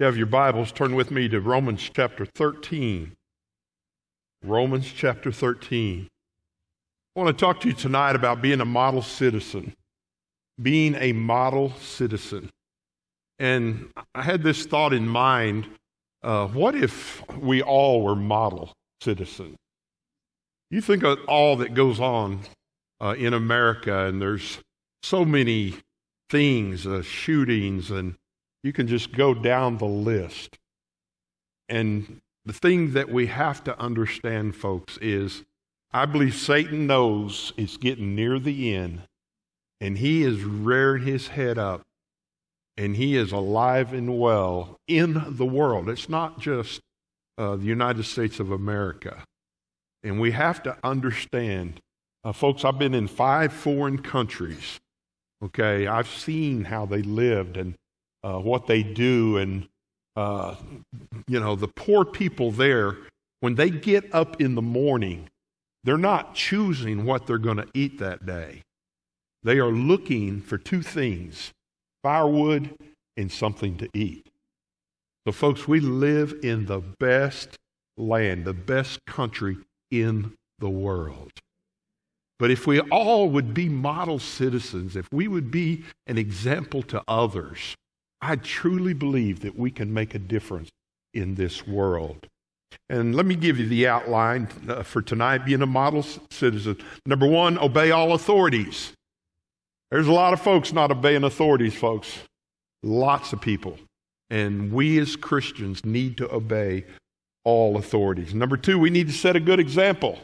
You have your Bibles. Turn with me to Romans chapter 13. Romans chapter 13. I want to talk to you tonight about being a model citizen. Being a model citizen. And I had this thought in mind, what if we all were model citizens? You think of all that goes on in America, and there's so many things, shootings, and you can just go down the list. And the thing that we have to understand, folks, is I believe Satan knows it's getting near the end, and he is rearing his head up, and he is alive and well in the world. It's not just the United States of America. And we have to understand, folks, I've been in 5 foreign countries, okay? I've seen how they lived and what they do, and, you know, the poor people there, when they get up in the morning, they're not choosing what they're going to eat that day. They are looking for 2 things, firewood and something to eat. So, folks, we live in the best land, the best country in the world. But if we all would be model citizens, if we would be an example to others, I truly believe that we can make a difference in this world. And let me give you the outline for tonight, being a model citizen. Number 1, obey all authorities. There's a lot of folks not obeying authorities, folks. Lots of people. And we as Christians need to obey all authorities. Number 2, we need to set a good example.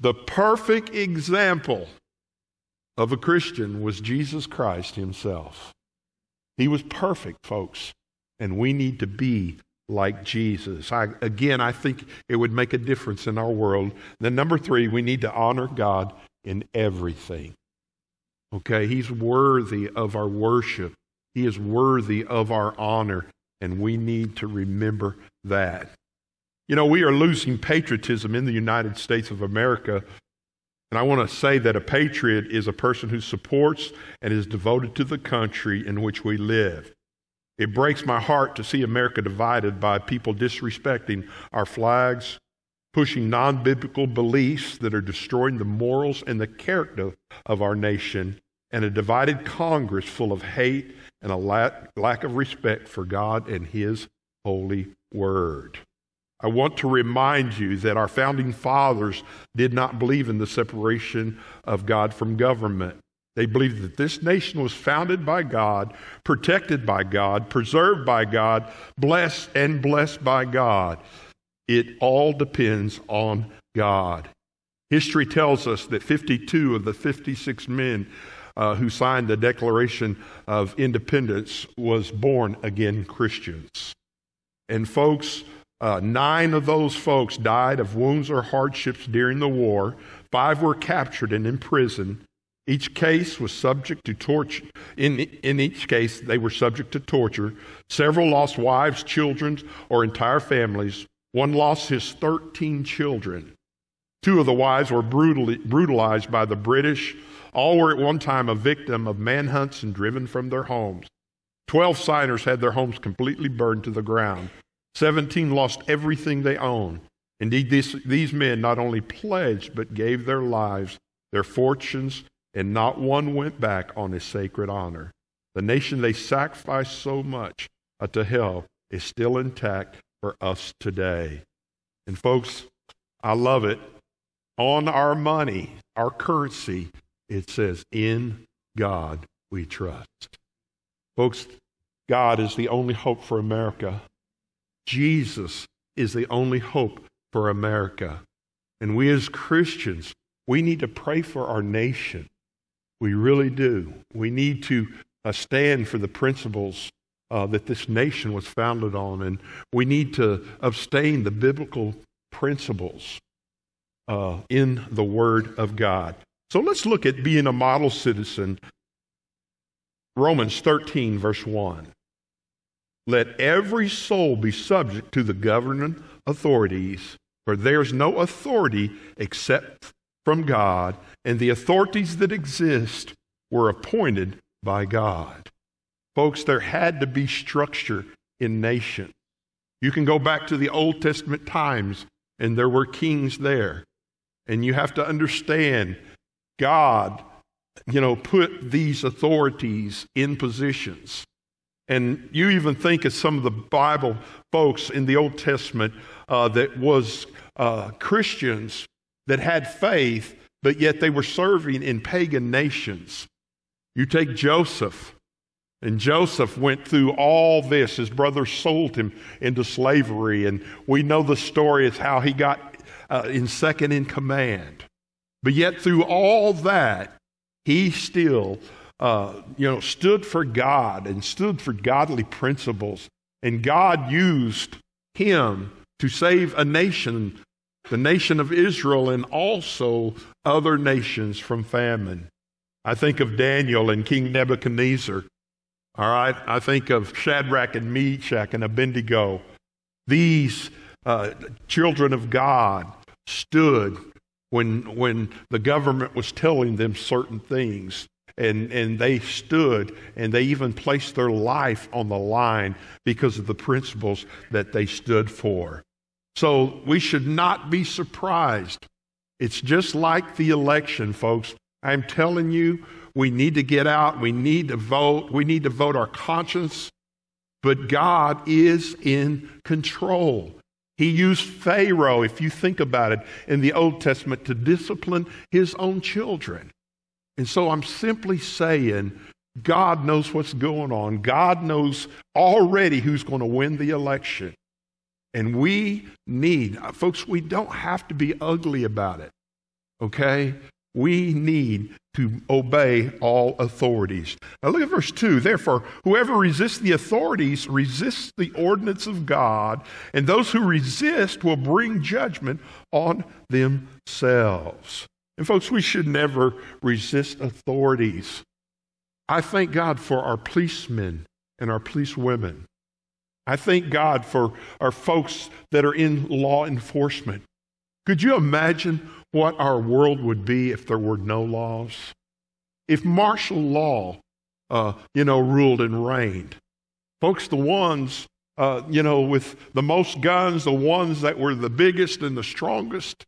The perfect example of a Christian was Jesus Christ himself. He was perfect, folks, and we need to be like Jesus. I think it would make a difference in our world. Then number 3, we need to honor God in everything. Okay, he's worthy of our worship. He is worthy of our honor, and we need to remember that. You know, we are losing patriotism in the United States of America, and I want to say that a patriot is a person who supports and is devoted to the country in which we live. It breaks my heart to see America divided by people disrespecting our flags, pushing non-biblical beliefs that are destroying the morals and the character of our nation, and a divided Congress full of hate and a lack of respect for God and His holy word. I want to remind you that our founding fathers did not believe in the separation of God from government. They believed that this nation was founded by God, protected by God, preserved by God, blessed by God. It all depends on God. History tells us that 52 of the 56 men who signed the Declaration of Independence was born again Christians. And folks, 9 of those folks died of wounds or hardships during the war. 5 were captured and imprisoned. Each case was subject to torture. In each case, they were subject to torture. Several lost wives, children, or entire families. One lost his 13 children. 2 of the wives were brutalized by the British. All were at one time a victim of manhunts and driven from their homes. 12 signers had their homes completely burned to the ground. 17 lost everything they owned. Indeed, these men not only pledged, but gave their lives, their fortunes, and not one went back on his sacred honor. The nation they sacrificed so much to hell is still intact for us today. And folks, I love it. On our money, our currency, it says, "In God we trust." Folks, God is the only hope for America. Jesus is the only hope for America. And we as Christians, we need to pray for our nation. We really do. We need to stand for the principles that this nation was founded on. And we need to abstain the biblical principles in the Word of God. So let's look at being a model citizen. Romans 13, verse 1. Let every soul be subject to the governing authorities, for there is no authority except from God, and the authorities that exist were appointed by God. Folks, there had to be structure in nations. You can go back to the Old Testament times, and there were kings there. And you have to understand God, you know, put these authorities in positions. And you even think of some of the Bible folks in the Old Testament that was Christians that had faith, but yet they were serving in pagan nations. You take Joseph, and Joseph went through all this. His brother sold him into slavery, and we know the story of how he got in second in command. But yet through all that, he still stood for God and stood for godly principles. And God used him to save a nation, the nation of Israel, and also other nations from famine. I think of Daniel and King Nebuchadnezzar. All right, I think of Shadrach and Meshach and Abednego. These children of God stood when the government was telling them certain things. And they stood, and they even placed their life on the line because of the principles that they stood for. So we should not be surprised. It's just like the election, folks. I'm telling you, we need to get out. We need to vote. We need to vote our conscience. But God is in control. He used Pharaoh, if you think about it, in the Old Testament to discipline his own children. And so I'm simply saying, God knows what's going on. God knows already who's going to win the election. And we need, folks, we don't have to be ugly about it, okay? We need to obey all authorities. Now look at verse 2. Therefore, whoever resists the authorities resists the ordinance of God, and those who resist will bring judgment on themselves. And folks, we should never resist authorities. I thank God for our policemen and our policewomen. I thank God for our folks that are in law enforcement. Could you imagine what our world would be if there were no laws? If martial law, ruled and reigned. Folks, the ones, with the most guns, the ones that were the biggest and the strongest,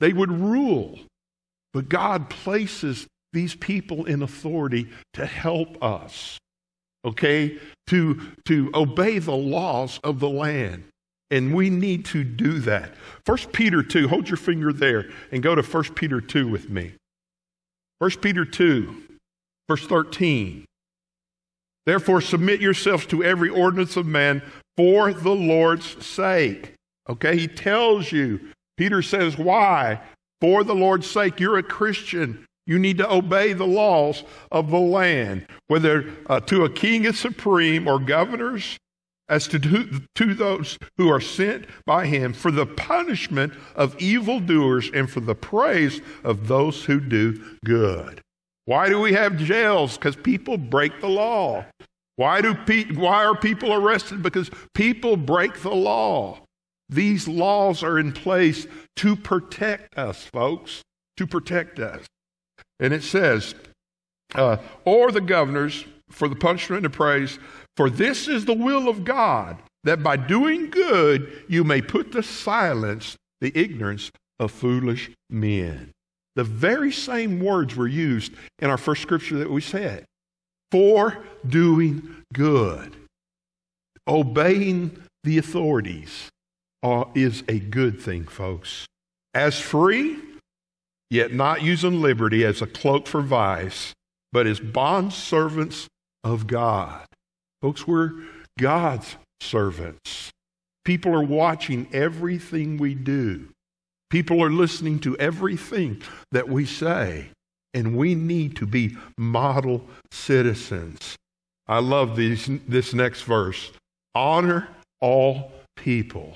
they would rule. But God places these people in authority to help us, okay, to obey the laws of the land. And we need to do that. 1 Peter 2, hold your finger there and go to 1 Peter 2 with me. 1 Peter 2, verse 13. Therefore, submit yourselves to every ordinance of man for the Lord's sake. Okay, he tells you, Peter says, why? For the Lord's sake, you're a Christian. You need to obey the laws of the land, whether to a king is supreme or governors, as to those who are sent by him for the punishment of evildoers and for the praise of those who do good. Why do we have jails? Because people break the law. Why are people arrested? Because people break the law. These laws are in place to protect us, folks, to protect us. And it says, or the governors for the punishment and praise, for this is the will of God, that by doing good you may put to silence the ignorance of foolish men. The very same words were used in our first scripture that we said, for doing good, obeying the authorities. Is a good thing, folks. As free, yet not using liberty as a cloak for vice, but as bondservants of God. Folks, we're God's servants. People are watching everything we do. People are listening to everything that we say, and we need to be model citizens. I love this next verse. Honor all people.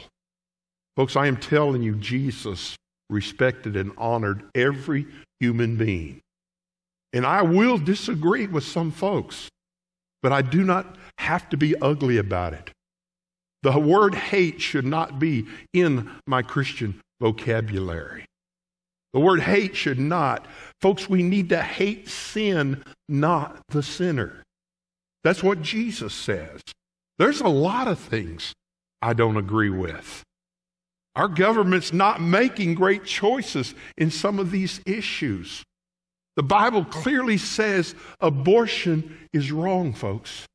Folks, I am telling you, Jesus respected and honored every human being. And I will disagree with some folks, but I do not have to be ugly about it. The word hate should not be in my Christian vocabulary. The word hate should not. Folks, we need to hate sin, not the sinner. That's what Jesus says. There's a lot of things I don't agree with. Our government's not making great choices in some of these issues. The Bible clearly says abortion is wrong, folks.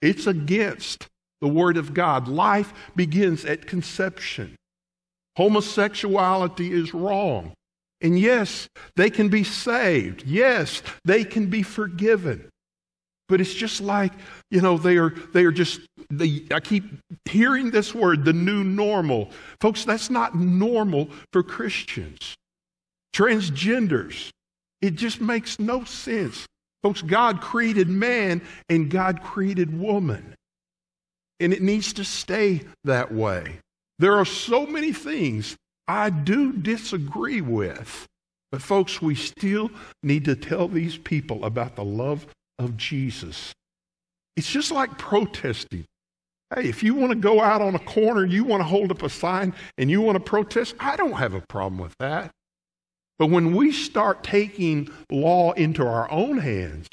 It's against the Word of God. Life begins at conception. Homosexuality is wrong. And yes, they can be saved. Yes, they can be forgiven. But it's just like, you know, I keep hearing this word, the new normal. Folks, that's not normal for Christians. Transgenders, it just makes no sense. Folks, God created man and God created woman. And it needs to stay that way. There are so many things I do disagree with. But folks, we still need to tell these people about the love of Jesus. It's just like protesting. Hey, if you want to go out on a corner, you want to hold up a sign and you want to protest, I don't have a problem with that. But when we start taking law into our own hands,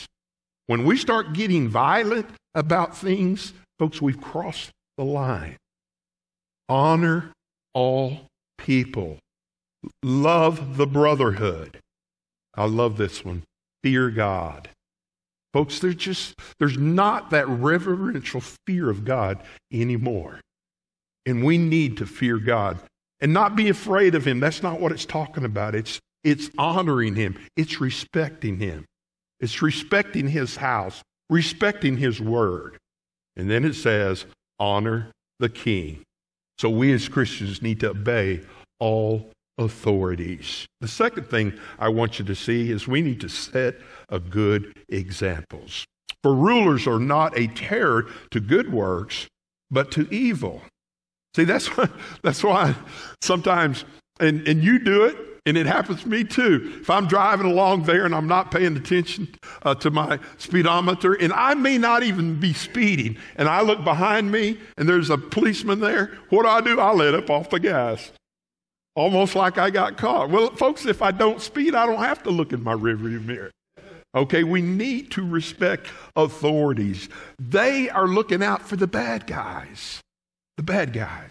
when we start getting violent about things, folks, we've crossed the line. Honor all people. Love the brotherhood. I love this one. Fear God. Folks, there's not that reverential fear of God anymore. And we need to fear God and not be afraid of Him. That's not what it's talking about. It's honoring Him. It's respecting Him. It's respecting His house, respecting His word. And then it says, honor the king. So we as Christians need to obey all authorities. The second thing I want you to see is we need to set a good examples. For rulers are not a terror to good works, but to evil. See, that's why sometimes, and you do it, and it happens to me too. If I'm driving along there and I'm not paying attention to my speedometer, and I may not even be speeding, and I look behind me and there's a policeman there, what do? I let up off the gas. Almost like I got caught. Well, folks, if I don't speed, I don't have to look in my rearview mirror. Okay, we need to respect authorities. They are looking out for the bad guys. The bad guys.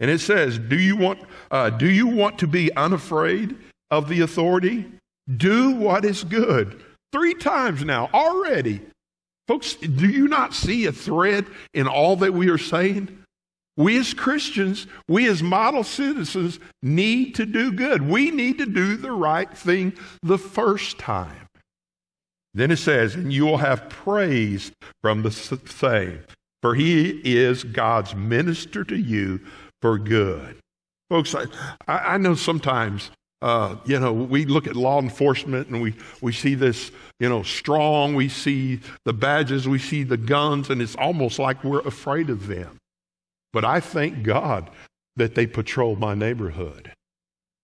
And it says, do you want to be unafraid of the authority? Do what is good. 3 times now already. Folks, do you not see a thread in all that we are saying? We as Christians, we as model citizens need to do good. We need to do the right thing the first time. Then it says, and you will have praise from the same, for he is God's minister to you for good. Folks, I know sometimes, we look at law enforcement and we see this, strong, we see the badges, we see the guns, and it's almost like we're afraid of them. But I thank God that they patrol my neighborhood.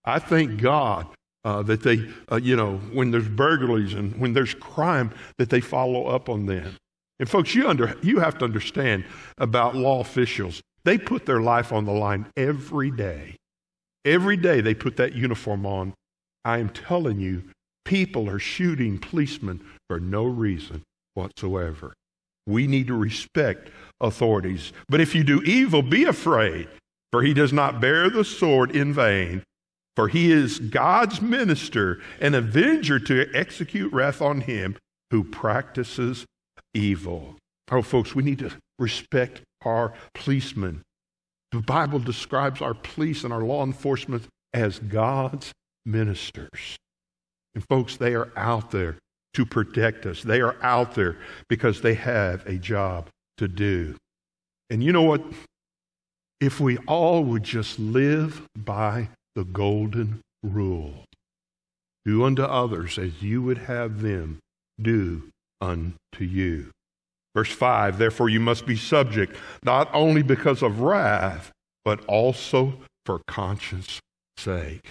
I thank God that they, when there's burglaries and when there's crime, that they follow up on them. And folks, you have to understand about law officials. They put their life on the line every day. Every day they put that uniform on. I am telling you, people are shooting policemen for no reason whatsoever. We need to respect authorities. But if you do evil, be afraid, for he does not bear the sword in vain. For he is God's minister, an avenger to execute wrath on him who practices evil. Oh, folks, we need to respect our policemen. The Bible describes our police and our law enforcement as God's ministers. And folks, they are out there to protect us. They are out there because they have a job to do. And you know what? If we all would just live by the golden rule, do unto others as you would have them do unto you. Verse 5, therefore you must be subject, not only because of wrath, but also for conscience sake.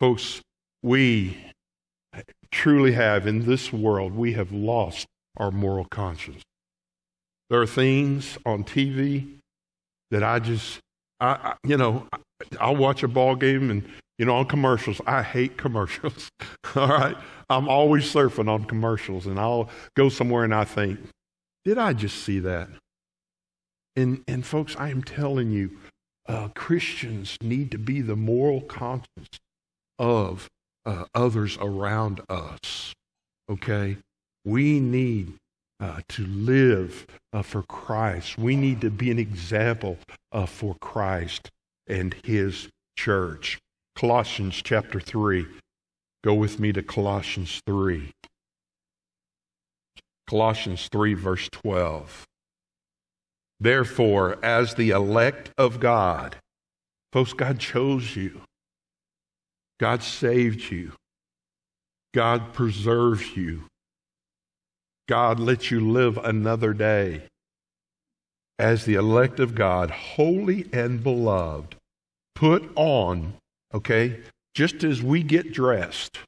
Folks, we truly have, in this world, we have lost our moral conscience. There are things on TV that I'll watch a ball game and, on commercials. I hate commercials. All right. I'm always surfing on commercials and I'll go somewhere and I think, did I just see that? And folks, I am telling you, Christians need to be the moral conscience of others around us, okay? We need to live for Christ. We need to be an example for Christ and His church. Colossians chapter 3. Go with me to Colossians 3. Colossians 3 verse 12. Therefore, as the elect of God, folks, God chose you. God saved you. God preserves you. God lets you live another day. As the elect of God, holy and beloved, put on, okay, just as we get dressed,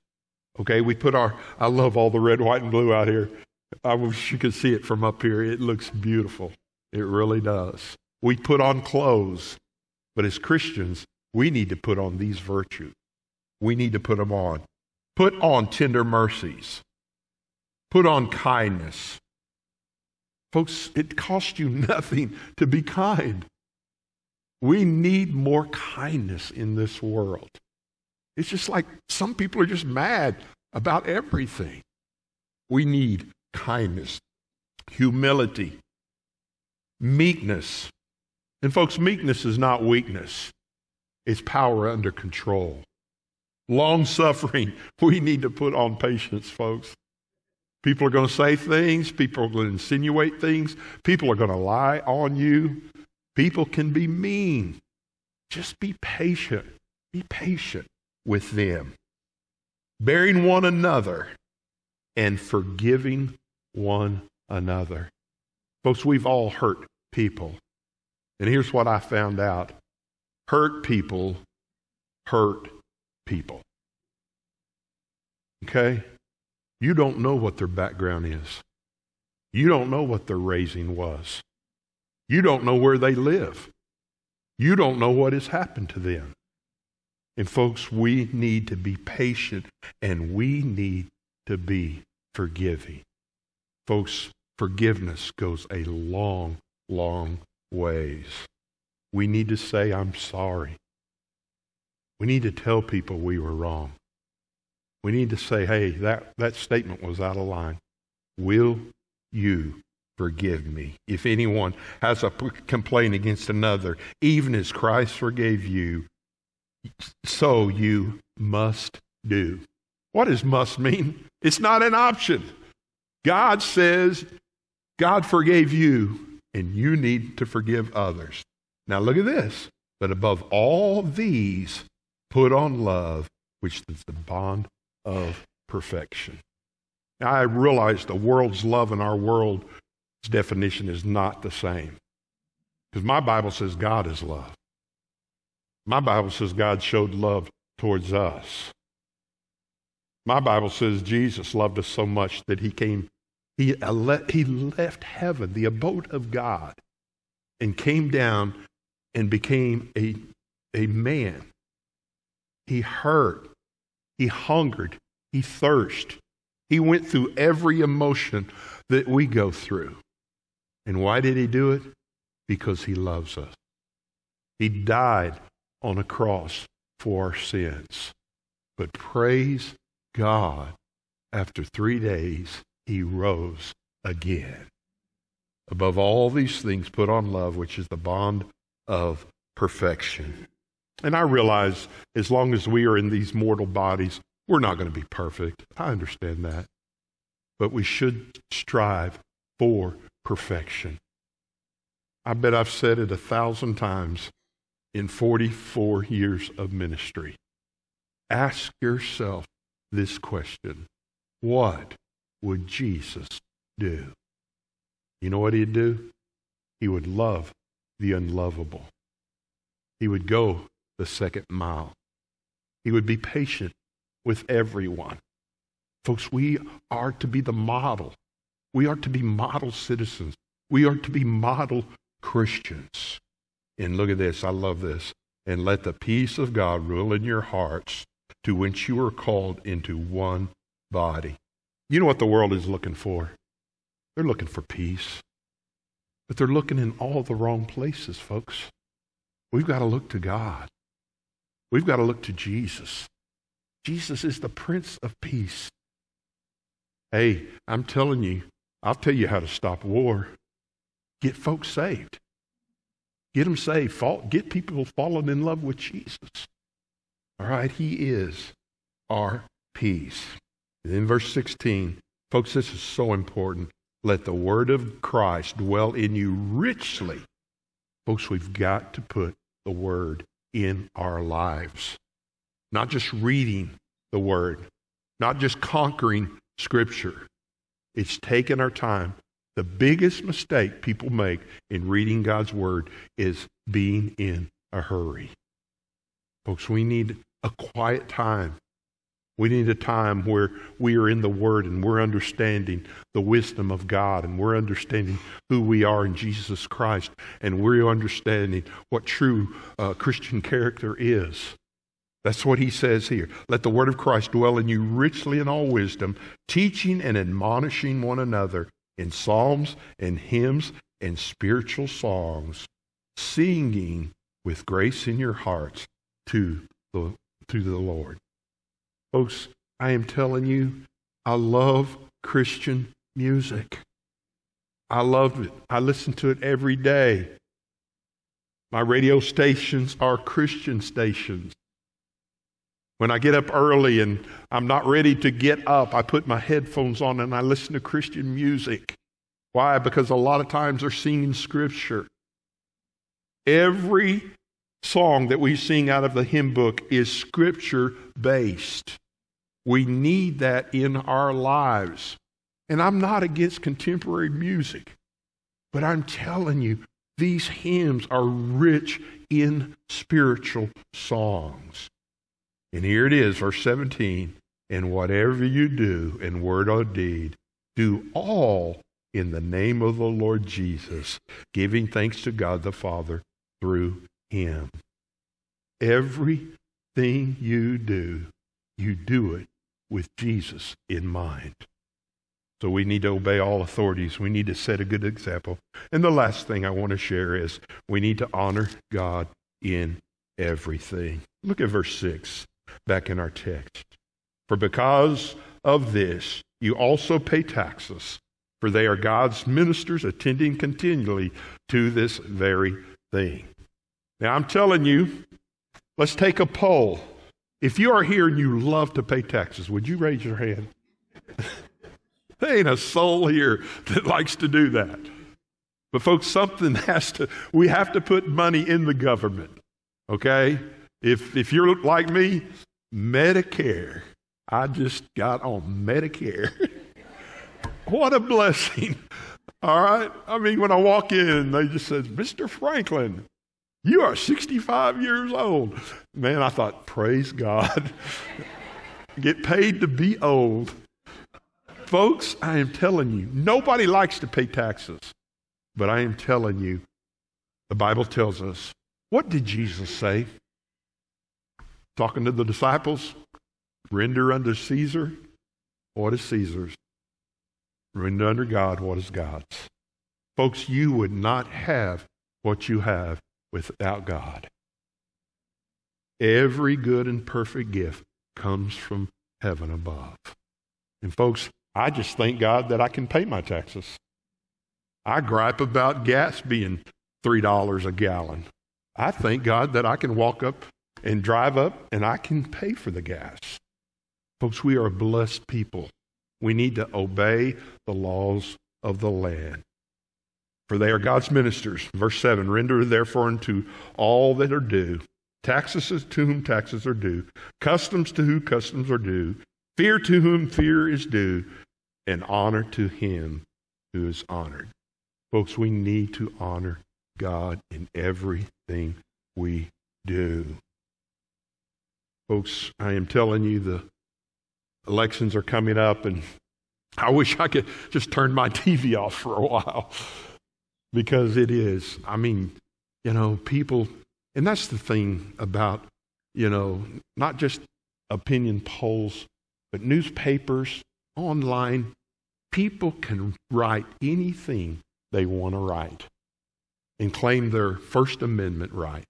okay, we put our, I love all the red, white, and blue out here. I wish you could see it from up here. It looks beautiful. It really does. We put on clothes, but as Christians, we need to put on these virtues. We need to put them on. Put on tender mercies. Put on kindness. Folks, it costs you nothing to be kind. We need more kindness in this world. It's just like some people are just mad about everything. We need kindness, humility, meekness. And folks, meekness is not weakness. It's power under control. Long-suffering. We need to put on patience, folks. People are going to say things. People are going to insinuate things. People are going to lie on you. People can be mean. Just be patient. Be patient with them. Bearing one another and forgiving one another. Folks, we've all hurt people. And here's what I found out. Hurt people hurt people. Okay? You don't know what their background is. You don't know what their raising was. You don't know where they live. You don't know what has happened to them. And folks, we need to be patient and we need to be forgiving. Folks, forgiveness goes a long, long ways. We need to say, I'm sorry. We need to tell people we were wrong. We need to say, hey, that statement was out of line. Will you forgive me? If anyone has a complaint against another, even as Christ forgave you, so you must do. What does must mean? It's not an option. God says, God forgave you, and you need to forgive others. Now look at this. But above all these, put on love, which is the bond of perfection. Now I realize the world's love and our world's definition is not the same. Because my Bible says God is love. My Bible says God showed love towards us. My Bible says Jesus loved us so much that He came, He left heaven, the abode of God, and came down and became a man. He hurt. He hungered. He thirsted. He went through every emotion that we go through. And why did He do it? Because He loves us. He died on a cross for our sins. But praise God, after 3 days, He rose again. Above all these things, put on love, which is the bond of perfection. And I realize as long as we are in these mortal bodies, we're not going to be perfect. I understand that. But we should strive for perfection. I bet I've said it 1,000 times in 44 years of ministry. Ask yourself this question. What would Jesus do? You know what He'd do? He would love the unlovable. He would go the second mile. He would be patient with everyone. Folks, we are to be the model. We are to be model citizens. We are to be model Christians. And look at this. I love this. And let the peace of God rule in your hearts, to which you are called into one body. You know what the world is looking for? They're looking for peace. But they're looking in all the wrong places, folks. We've got to look to God. We've got to look to Jesus. Jesus is the Prince of Peace. Hey, I'm telling you, I'll tell you how to stop war. Get folks saved. Get them saved. Get people falling in love with Jesus. All right, he is our peace. And in verse 16, folks, this is so important. Let the word of Christ dwell in you richly. Folks, we've got to put the word in our lives. Not just reading the word, not just conquering Scripture. It's taking our time. The biggest mistake people make in reading God's word is being in a hurry. Folks, we need a quiet time. We need a time where we are in the Word and we're understanding the wisdom of God, and we're understanding who we are in Jesus Christ, and we're understanding what true Christian character is. That's what he says here. Let the Word of Christ dwell in you richly in all wisdom, teaching and admonishing one another in psalms and hymns and spiritual songs, singing with grace in your hearts to the Lord. Folks, I am telling you, I love Christian music. I love it. I listen to it every day. My radio stations are Christian stations. When I get up early and I'm not ready to get up, I put my headphones on and I listen to Christian music. Why? Because a lot of times they're singing Scripture. Every song that we sing out of the hymn book is Scripture-based. We need that in our lives. And I'm not against contemporary music, but I'm telling you, these hymns are rich in spiritual songs. And here it is, verse 17, and whatever you do in word or deed, do all in the name of the Lord Jesus, giving thanks to God the Father through Him. Everything you do it with Jesus in mind. So we need to obey all authorities. We need to set a good example. And the last thing I want to share is we need to honor God in everything. Look at verse 6 back in our text. For because of this, you also pay taxes, for they are God's ministers attending continually to this very thing. Now, I'm telling you, let's take a poll. If you are here and you love to pay taxes, would you raise your hand? There ain't a soul here that likes to do that. But folks, we have to put money in the government, okay? If you're like me, Medicare. I just got on Medicare. What a blessing, all right? I mean, when I walk in, they just says, Mr. Franklin, you are 65 years old. Man, I thought, praise God. Get paid to be old. Folks, I am telling you, nobody likes to pay taxes. But I am telling you, the Bible tells us, what did Jesus say? Talking to the disciples, render unto Caesar what is Caesar's. Render unto God what is God's. Folks, you would not have what you have without God. Every good and perfect gift comes from heaven above. And folks, I just thank God that I can pay my taxes. I gripe about gas being $3 a gallon. I thank God that I can walk up and drive up and I can pay for the gas. Folks, we are a blessed people. We need to obey the laws of the land. For they are God's ministers. Verse 7, render therefore unto all that are due. Taxes to whom taxes are due. Customs to whom customs are due. Fear to whom fear is due. And honor to him who is honored. Folks, we need to honor God in everything we do. Folks, I am telling you, the elections are coming up, and I wish I could just turn my TV off for a while. Because it is, I mean, you know, people, and that's the thing about, you know, not just opinion polls, but newspapers, online, people can write anything they want to write. and claim their First Amendment right.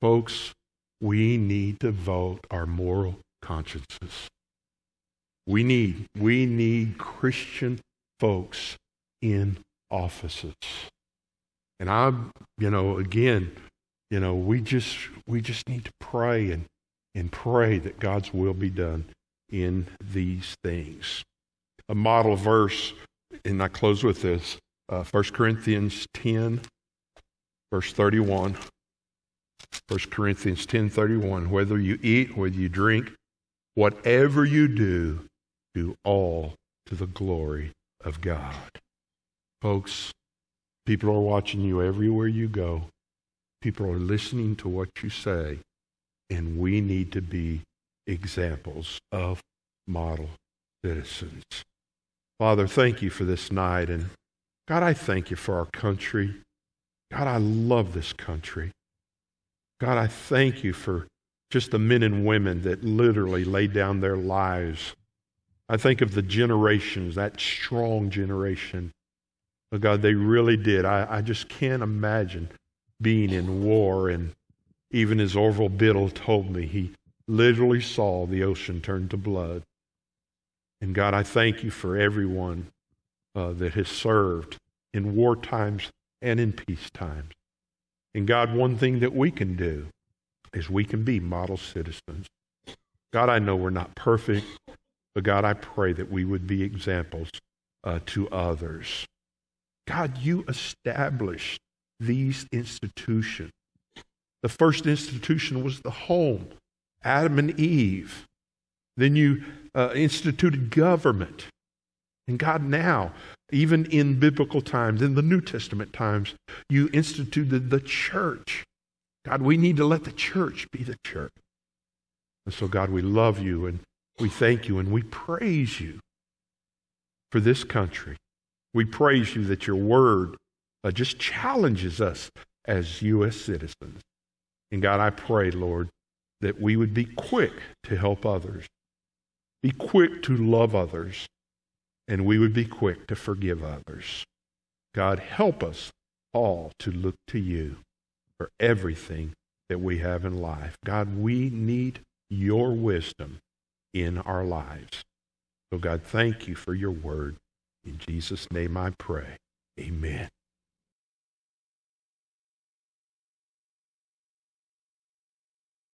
Folks, we need to vote our moral consciences. We need Christian folks in offices. And we just need to pray and pray that God's will be done in these things. A model verse, and I close with this, 1 Corinthians 10, verse 31. 1 Corinthians 10, 31, whether you eat, whether you drink, whatever you do, do all to the glory of God. Folks, people are watching you everywhere you go. People are listening to what you say, and we need to be examples of model citizens. Father, thank you for this night, and God, I thank you for our country. God, I love this country. God, I thank you for just the men and women that literally laid down their lives. I think of the generations, that strong generation. Oh God, they really did. I just can't imagine being in war, and even as Orville Biddle told me, he literally saw the ocean turn to blood. And God, I thank you for everyone that has served in war times and in peace times. And God, one thing that we can do is we can be model citizens. God, I know we're not perfect, but God, I pray that we would be examples to others. God, you established these institutions. The first institution was the home, Adam and Eve. Then you instituted government. And God, now, even in biblical times, in the New Testament times, you instituted the church. God, we need to let the church be the church. And so, God, we love you, and we thank you, and we praise you for this country. We praise you that your word just challenges us as U.S. citizens. And God, I pray, Lord, that we would be quick to help others, be quick to love others, and we would be quick to forgive others. God, help us all to look to you for everything that we have in life. God, we need your wisdom in our lives. So God, thank you for your word. In Jesus' name I pray. Amen.